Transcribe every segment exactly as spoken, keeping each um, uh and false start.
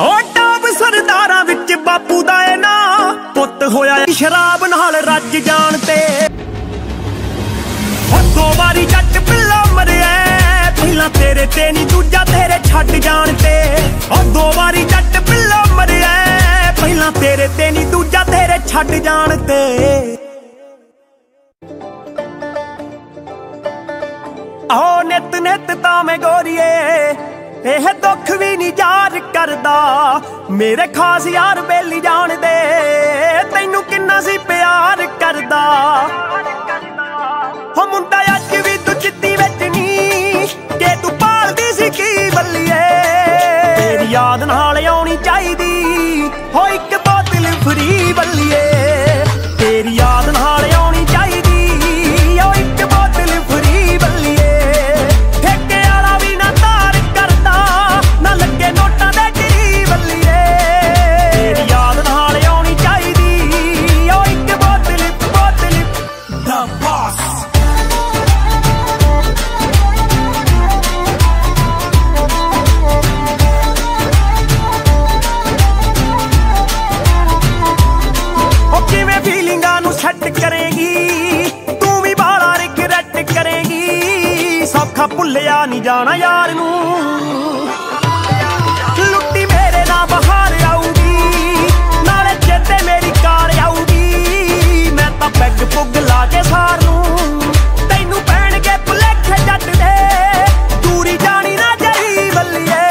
Top सरदारा विच बापू दा ए ना पुत होया शराब नाल रज जान ते दो बारी जट पिल्ला मरिया पहला तेरे ते नहीं दूजा तेरे छट जान ते दो बारी जट पिल्ला मरिया पहला तेरे ते नहीं दूजा तेरे छट जान ते। आओ नित नित तां गोरिए यह दुख भी नहीं जार करदा मेरे खास यार बेली जान दे तैनू किन्ना सी प्यार करदा हो मुंडा अज भी तू चिट्टी विच नहीं के तू पालदी सी की बल्लिए तेरी याद नाल आउणी चाहिदी हो इक बोतल फ्री बल्लिए तेरी याद नाल आउणी चाहिदी हो इक बोतल फ्री बल्लिए भुलिया नहीं जाना यार नू लुट्टी मेरे ना बहार आऊगी नाले चेते मेरी कार आऊगी मैं तां पैग पुग ला के सार नू तैनू पैण के भुलेखे जट दे दूरी जानी ना जाई बल्लिए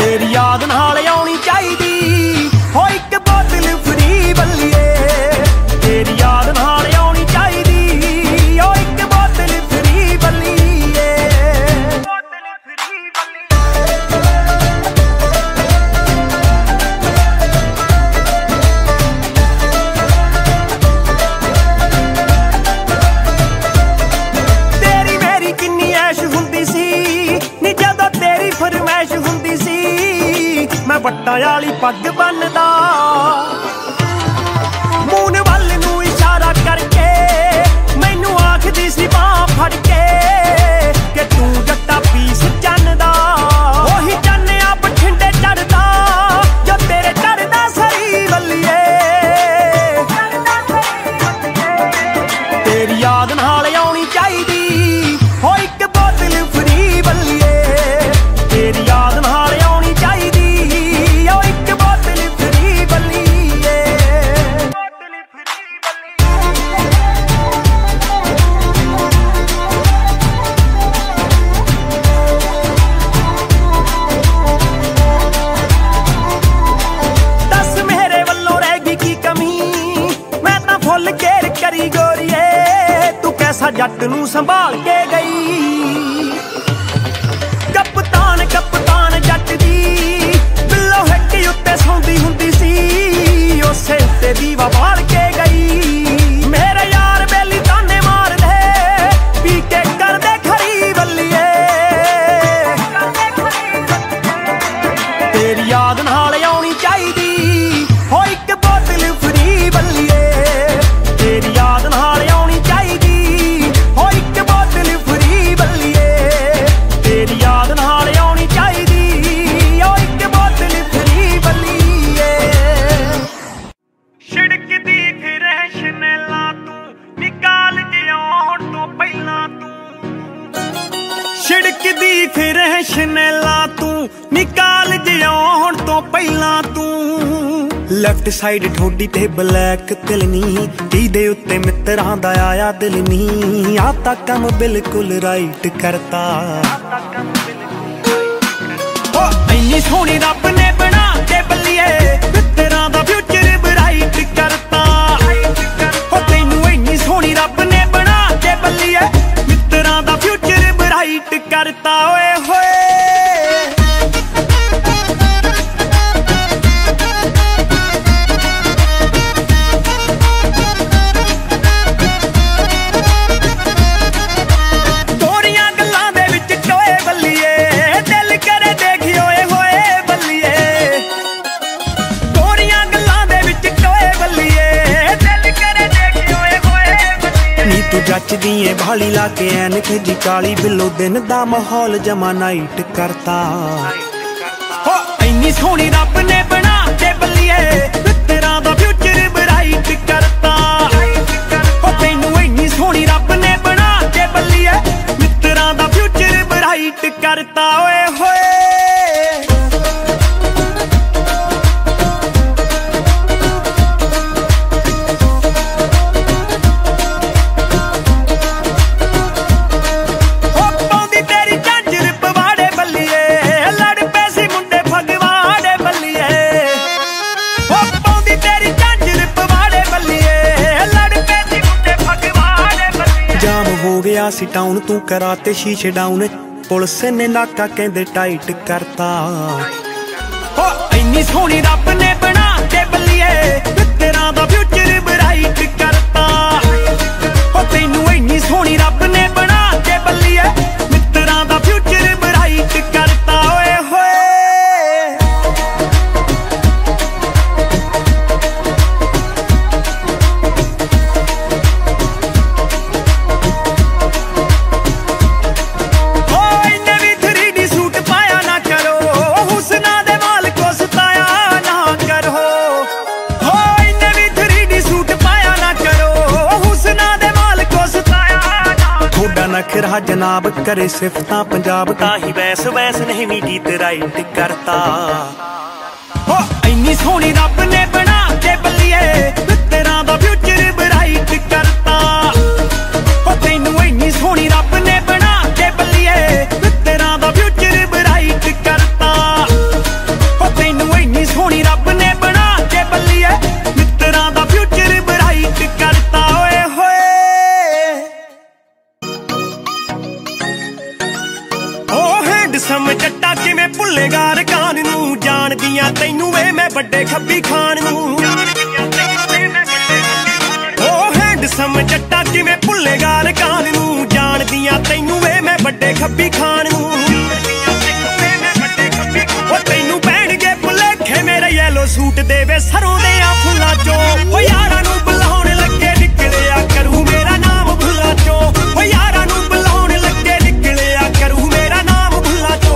तेरी याद नाल आउणी चाहिदी हो इक बोतल फ्री बल्लिए तेरी याद नाल आउणी चाहिदी वाली पग बनदा मून वाल नू इशारा करके मैनू आखदी सी बाह फड़ के कि तू जट्टा पीस चन्नदा ओही चन्ने आप ठिंडे चढ़दा जो तेरे चढ़दा सही बल्लिए तेरी याद नाल आउणी चाहिदी हो इक बोतल फ्री बल्लिए तेरी याद नाल आउणी चाहिदी जट नू संभाल के गई कप्तान कप्तान जट दी बिल्लो हट्टी उत्ते सौंदी हुंदी सी उसे उत्ते दीवा बाल के गई मेरा यार बेली ताने मार दे पी के कर दे खरी बल्लिए तेरी याद नाल आउणी चाहिदी हो इक बोतल फ्री बल्लिए तेरी याद नाल आउणी चाहिदी लेफ्ट साइड ठोडी ते ब्लैक तिलनी दीदे उत्ते मित्रां दा आया दिल नी आता कम बिल्कुल राइट करता ओ इन्नी सोहनी रब ने बना दे बल्लिए मित्रां दा फ्यूचर ब्राइट करता ओ तैनू इन्नी सोहनी रब ने बना दे बल्लिए मित्रां दा फ्यूचर ब्राइट करता ओए होए जचदी है काली लाके ऐनक जी काली बिलो दिन दा माहौल जमा नाइट करता। हो इन्नी सोहनी रब ने बना के बलिए तेरा दा फ्यूचर ब्राइट करता। हो तेनू इन्नी सोहनी रब ने बना के बलिए तेरा दा फ्यूचर ब्राइट करता। ओए होए सी टाउन तू कराते शीशे डाउन पुलिस ने नाका कहते टाइट करता। हो इन्नी सोहनी रब ने बना के बलिए तेरा दा फ्यूचर ब्राइट करता। हो तेनू इन्नी सोहनी रब ने बना के बलिए तेरा दा फ्यूचर ब्राइट करता। ओए होए नखरा जनाब करे सिफता पंजाब ताही वैस वैस नहीं भी गीत राइट करता। हो इन्नी सोहनी रब ने बना के बलिए तेरा दा फ्यूचर ब्राइट करता। हो तेनू इन्नी सोहनी रब ने बना के बलिए तेरा दा फ्यूचर ब्राइट करता। हो तेनू इन्नी सोहनी रब ने बना के बलिए तेरा दा फ्यूचर ब्राइट करता। ओए होए सम चट्टा कि मैं भुलेगा रकान नू जान दिया तैनू वे मैं बड़े खब्बी खान नू। ओ हैंडसम चट्टा कि मैं भुलेगा रकान नू जान दिया तैनू वे मैं बड़े खब्बी खान नू। ओ तैनू पहन के भुलेखे मेरा येलो सूट देवे सरों दे आ फुला चो। ओ यारा नू बुलाउण लगे निकले आ करू मेरा नाम भुला चो। ओ यारा नू बुलाउण लगे निकले आ करू मेरा नाम भुला चो।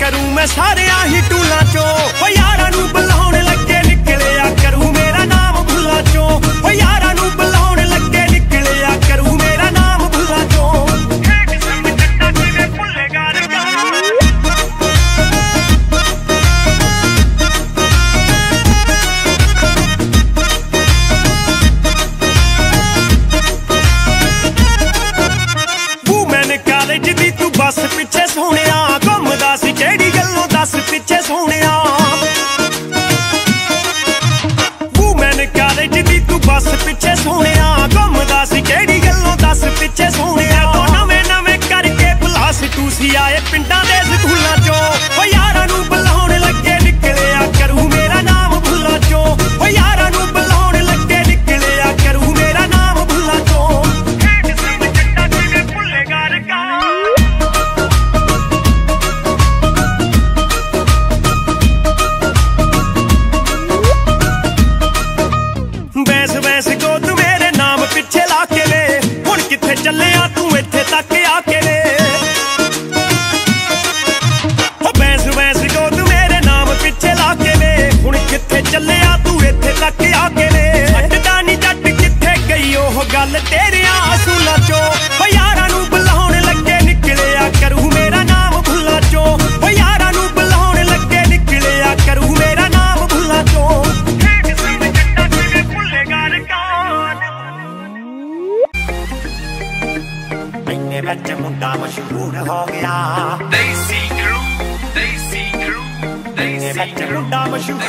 करूं मैं सारे आही टूला चो। ओ यारा नू बुलाउण लगे निकले आ करूं मेरा नाम भुला चो। ओ यारा नू बुलाउण लगे निकले आ करूं मेरा नाम भुला चो। वूमेन कॉलेज दी तू बस पिछे सोने केड़ी गल्लों दस पिछे सोने वूमेन कॉलेज दी तू बस पिछे सोने गम दस केड़ी गल्लों दस पिछे सोने। तो नवे नवे करके प्लास तू सी आए पिंडा दे स्कूलों चो। ओ यारा नू बुलाउण लगे निकले आ करूं मेरा नाम भुला चो। ओ यारा नू बुलाउण लगे निकले आ करूं मेरा नाम भुला चो। मशहूर हो गया देसी क्रू देसी क्रू देसी मुंडा मशहूर।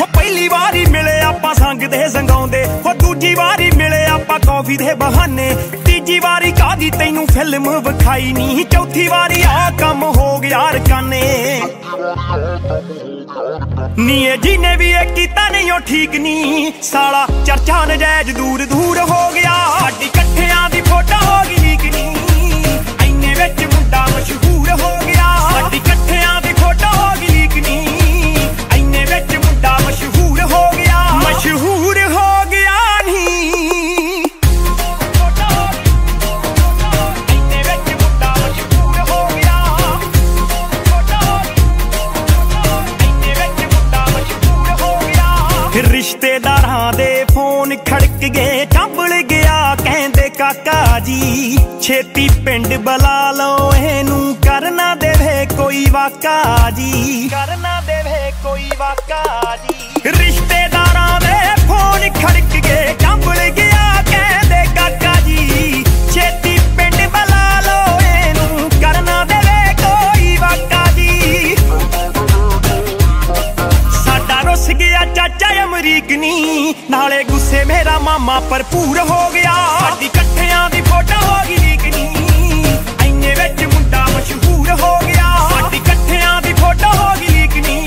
हो पहली बारी मिले आपा संग दे संगाउंदे। हो दूजी बारी मिले आपा कॉफी दे बहाने। तीजी वारी कादी तेनू फिल्म विखाई नहीं, चौथी वारी आ कम हो गया रकाने नीए जीने भी एक कीता नहीं ओ ठीक नहीं, साला चर्चा नजायज दूर दूर हो गया। साडी कट्ठियां दी फोटा हो गई लीक नहीं, इन्ने विच मुंडा मशहूर हो गया। साडी कट्ठियां दी फोटा हो गई लीक नहीं, इन्ने विच मुंडा मशहूर हो गया। मशहूर हो गया नहीं रिश्तेदारां दे फोन खड़क गए, चंबल गया कहंदे काका जी छेती पिंड बुला लो इहनू करना देवे कोई वाका जी, करना देवे कोई वाका जी। रिश्तेदारां दे फोन खड़क गए, चंबल गया कहंदे काका जी छेती पिंड बुला लो इहनू करना देवे कोई वाका जी। साडा रुस गया चाचा अमरीक नी, नाले गुस्से मेरा मामा भरपूर हो गया। साडी कट्ठियां दी फोटो हो गई लीक नी, इन्ने विच मुंडा मशहूर हो गया। साडी कट्ठियां दी फोटो हो गई लीक नी,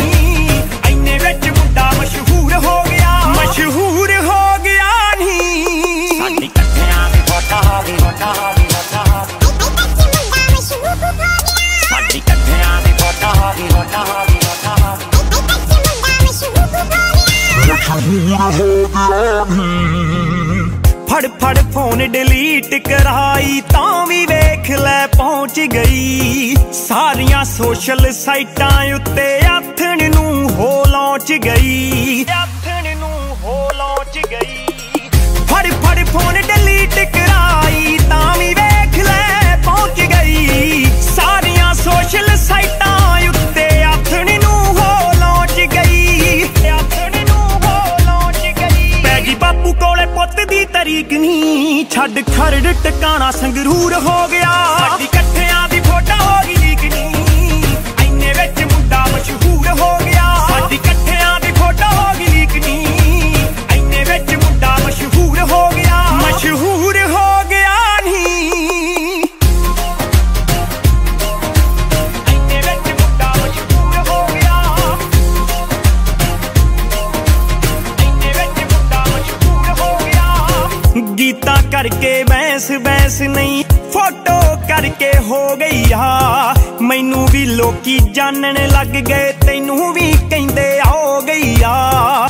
इन्ने विच मुंडा मशहूर हो गया। मशहूर हो गया नहीं, साडी कट्ठियां दी फोटो हो गई फोटो हो गई फोटो हो गई, साडी कट्ठियां दी फोटो हो गई फोटो हो गई फड़ फड़ फोन डिलीट कराई तां भी वेख लै पहुंच गई। सारियां सोशल साइटां उत्ते आथण नूं हो लौंच गई, आथण नूं हो लौंच गई। फड़ फड़ फोन डिलीट कराई तां भी वेख लै पहुंच गई। सारियां सोशल साइटां उत्ते आथण नूं हो लौंच गई, बापू कोले पुत दी तरीक नहीं, छड़ खरड़ टकाना संगरूर हो गया। साडी कट्ठियां दी फोटो हो गई लीक नहीं, इन्ने विच मुंडा मशहूर हो गया। साडी कट्ठियां दी फोटो हो गई लीक नहीं, इन्ने विच मुंडा मशहूर हो गया। मशहूर हो गया नहीं, इन्ने विच मुंडा मशहूर हो गया। गीता करके बैंस बैंस नहीं, फोटो करके हो गई आ। मैनू भी लोकी जानने लग गए, तैनू भी कहंदे हो गई आ,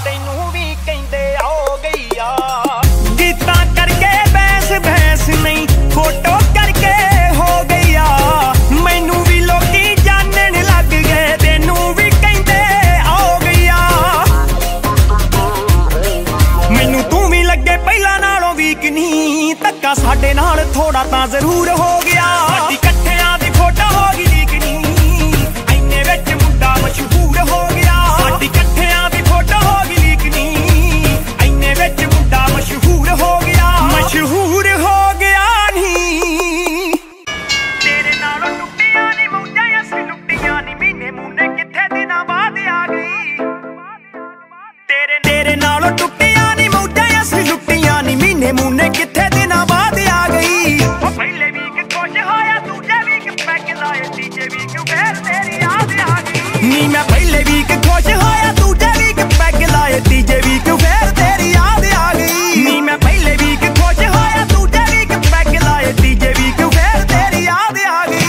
तैनू भी कहंदे हो गई आ। गीता करके बैंस बैंस नहीं, फोटो करके हो गई आ। मैनू भी लोकी जानने लग गए, तैनू भी कहंदे हो गई आ। मैनू तू भी लगे पहला ना नहीं, धक्का साडे नाल थोड़ा तां जरूर हो गया। साडी कट्ठियां दी फोटो हो गई लीक नहीं, इन्ने विच मुंडा मशहूर हो गया। साडी कट्ठियां दी फोटो हो गई लीक नहीं, इन्ने विच मुंडा मशहूर हो गया। मशहूर हो गया नहीं, तेरे नालों टुटिया नहीं मुंडा असली लुटिया नहीं, महीने मूने किथे दिना बाद आ गई। तेरे तेरे नालों टुटिया नहीं मुंडा असली लुटिया नहीं, महीने मूने नी। मैं पहले वीक खुश होया, दूजे वीक पैग लाए, तीजे वीक फिर तेरी याद आ गई। नी मैं पहले वीक खुश होया, दूजे वीक पैग लाए, तीजे वीक फिर तेरी याद आ गई।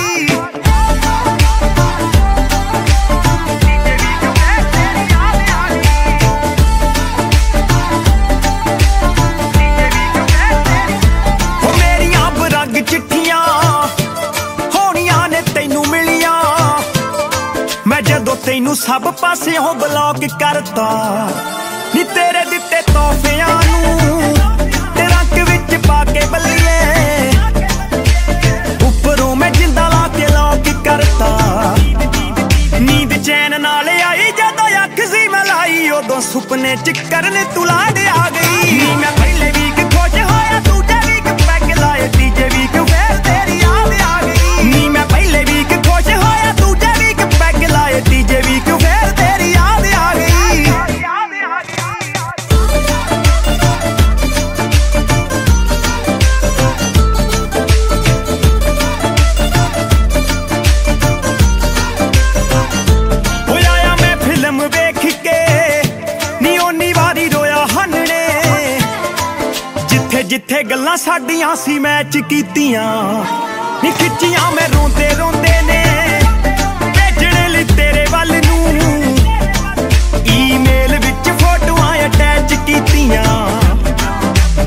ओ मेरियां बरग चिट्ठियां होनियां ने तैनू मिलियां, मैं जदों तेनू सब पासियों ब्लॉक करता नी। तेरे दिते तोहफियां नू रंग विच पाके बल्लिए, उपरों मैं जिंदा लाके लॉक करता। नींद चैन नाल आई जदों अख सी मलाई, उदों सुपने चिक्कर ने तू लाड आ गई। मैं पहले वीक खुश होया, दूजे वीक पैग लाए, तीजे वीक फिर तेरी याद आ गई। नी मैं पहले वीक खुश होया, दूजे वीक लाए, तीजे वीक फिर तेरी याद आ गई। जिथे गल्लां साडियां सी मैच कीतियां नी खिच्चियां मैं रोंदे रोंदे ने भेजणे लई तेरे वल नूं ईमेल विच फोटोआं अटैच कीतियां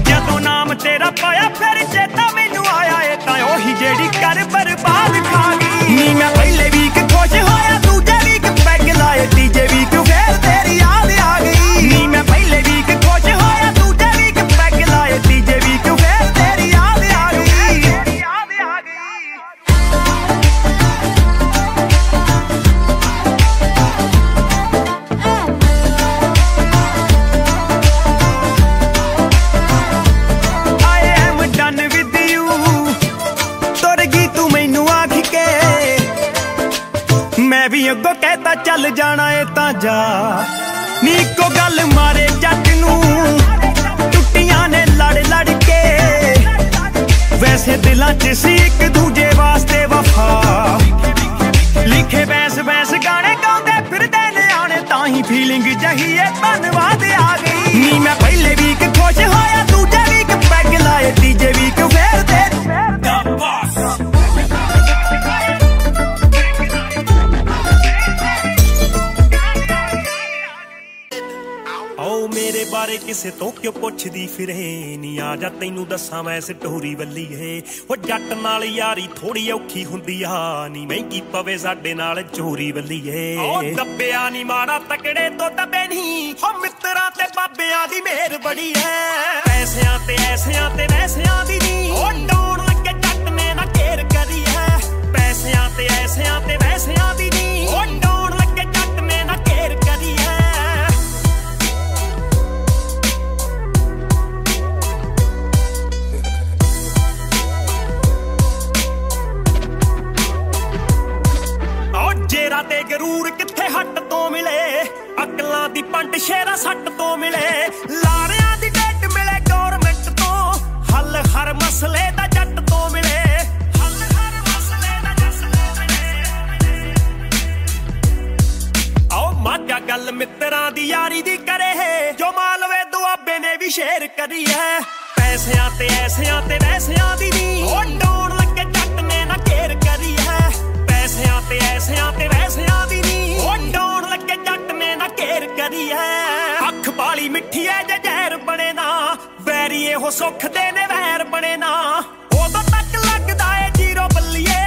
जदों नाम तेरा पाया फिर चेता मैनूं आया ए तां ओही जेहड़ी कर बर्बाद खा गई नी मैं पहले वीक खुश होया दूजे वीक पैग लाए तीजे वीक फिर तेरी याद आ गई नी मैं पहले वीक खुश होया दूजे वीक पैग लाए तीजे वीक फिर तेरी याद आ गई I am done with you तुर गई तू मैनू आख के मैं भी अगो कहता चल जाना है ता जा नी को गल मारे जट नू टुटियां ने लड़ लड़ के वैसे दिलां च सी इक दूजे वास्ते वफा लिखे बैस बैस गाने गांदे फिरदे ने आने तां ही फीलिंग जही ए धन्नवाद आ गई नी मैं पहले वीक खुश होया दूजे वीक पैग लाए तीजे वीक फिर दे बारे किसे तो क्यों पुछदी फिरे नी आ जा तैनू दसां मैं सटोरी वल्ली है वो जट नाल यारी थोड़ी औखी हुंदी आ नी महंगी पवे साडे नाल चोरी वल्ली है ओ दब्बिया नी माड़ा तकड़े तो दबे नहीं ओ मित्रा ते बाबिया दी मेहर बड़ी है पैसियां ते ऐसियां ते वैसियां दी नहीं ओ डोण लगे जट ने ना केयर करी है पैसियां ते ऐसियां ते वैसियां दी नहीं ओ डोण लगे जट ने ना केयर करी है ते गरूर किथे हट तो मिले अकलां दी पंड शेरा सट तो मिले लारियां दी डेट मिले गवर्नमेंट तो हल हर मसले दा जट तो मिले हल हर मसले दा जट तो मिले आओ माजा गल मित्रां दी यारी दी करे है जो मालवे दुआबे ने भी शेर करी है पैसियां ते ऐसियां ते वैसियां दी नहीं ओ डोण लगे जट ने ना केयर करी है पैसियां ते ऐसियां ते वैसियां दी नहीं ओ डोण लगे जट ने ना केयर करी है अख बाली मिठी है जे जहर बने ना वैरी इहो सुख दे ने वैर बने ना उदों तक लगदा है जीरो बल्लिए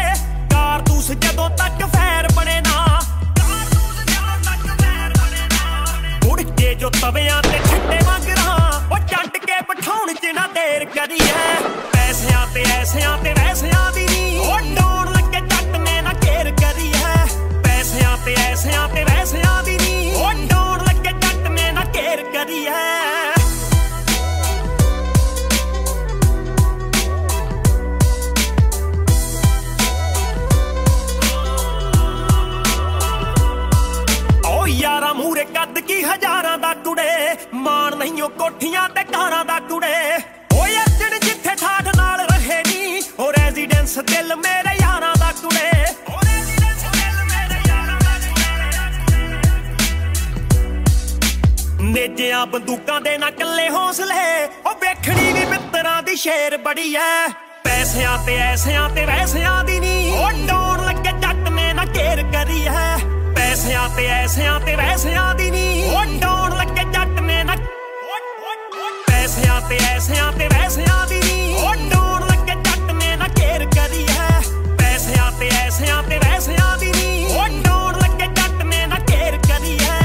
कारतूस जदों तक फैर बने ना कारतूस जदों तक फैर बने ना उड़के जो तवियां ते ठंडे मंगरा ओ जट के बिठाउण च ना देर करी है पैसियां ते ऐसियां ते वैसियां दी नहीं ओ डोण लगे जट ने ना केयर करी है पैसियां ते ऐसियां ते वैसियां दी नहीं ओ डोण लगे जट ने ना केयर करी है ओ यारा मूरे कद की हजारां दा कुड़े मान नहीं ओ कोठियां ते कारां दा कुड़े ओ यजन जिथे ठाठ नाल रहे नी ओ रेजिडेंस दिल मेरे यारां दा कुड़े नेजिया बंदूकां दे ना कल्ले हौसले ओ वेखणी वी मित्रां दी शेर बड़ी है पैसियां ते ऐसियां ते वैसियां दी नहीं ओ डोण लगे जट ने ना केयर करी है पैसियां ते ऐसियां ते वैसियां दी नहीं ओ डोण लगे जट ने ना पैसियां ते ऐसियां ते वैसियां दी नहीं ओ डोण लगे जट ने ना केयर करी है पैसियां ते ऐसियां ते वैसियां दी नहीं ओ डोण लगे जट ने ना केयर करी है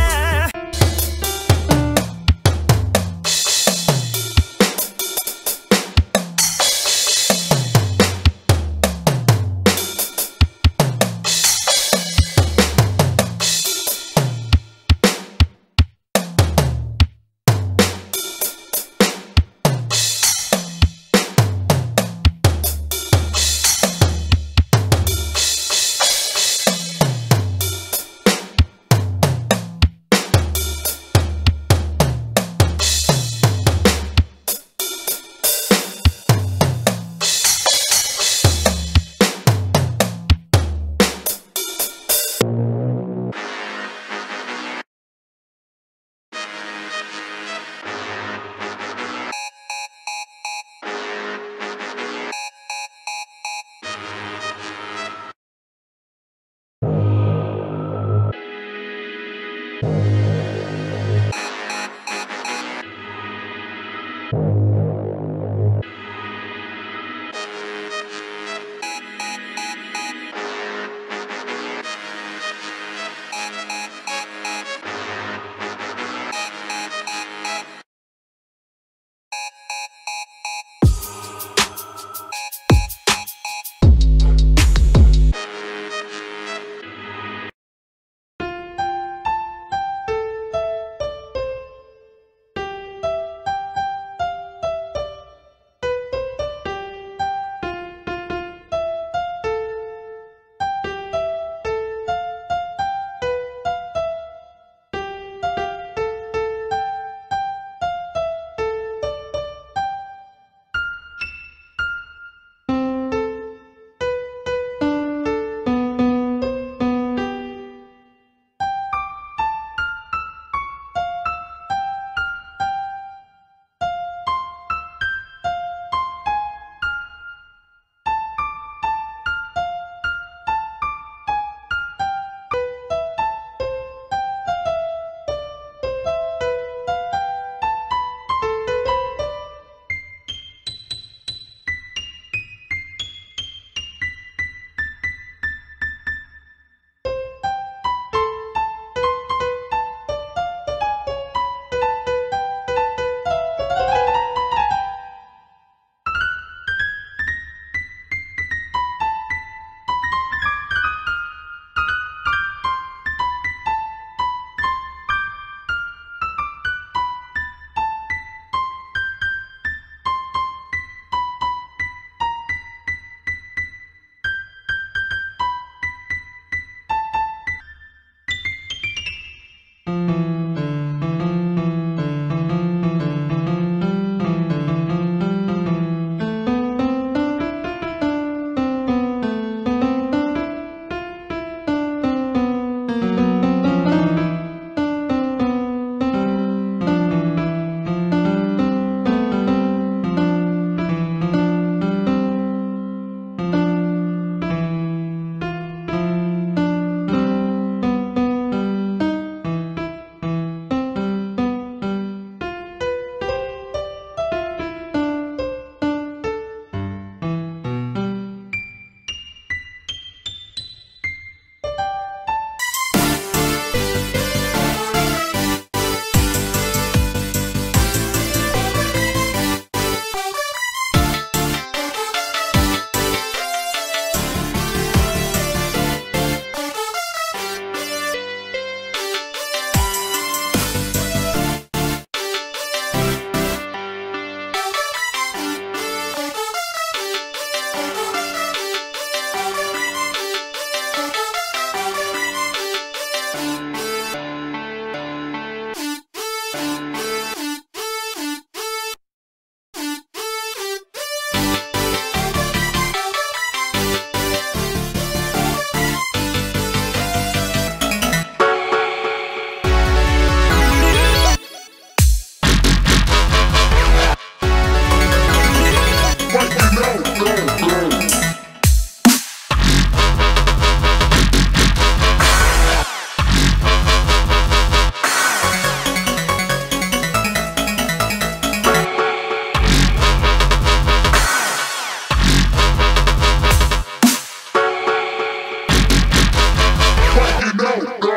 no, no.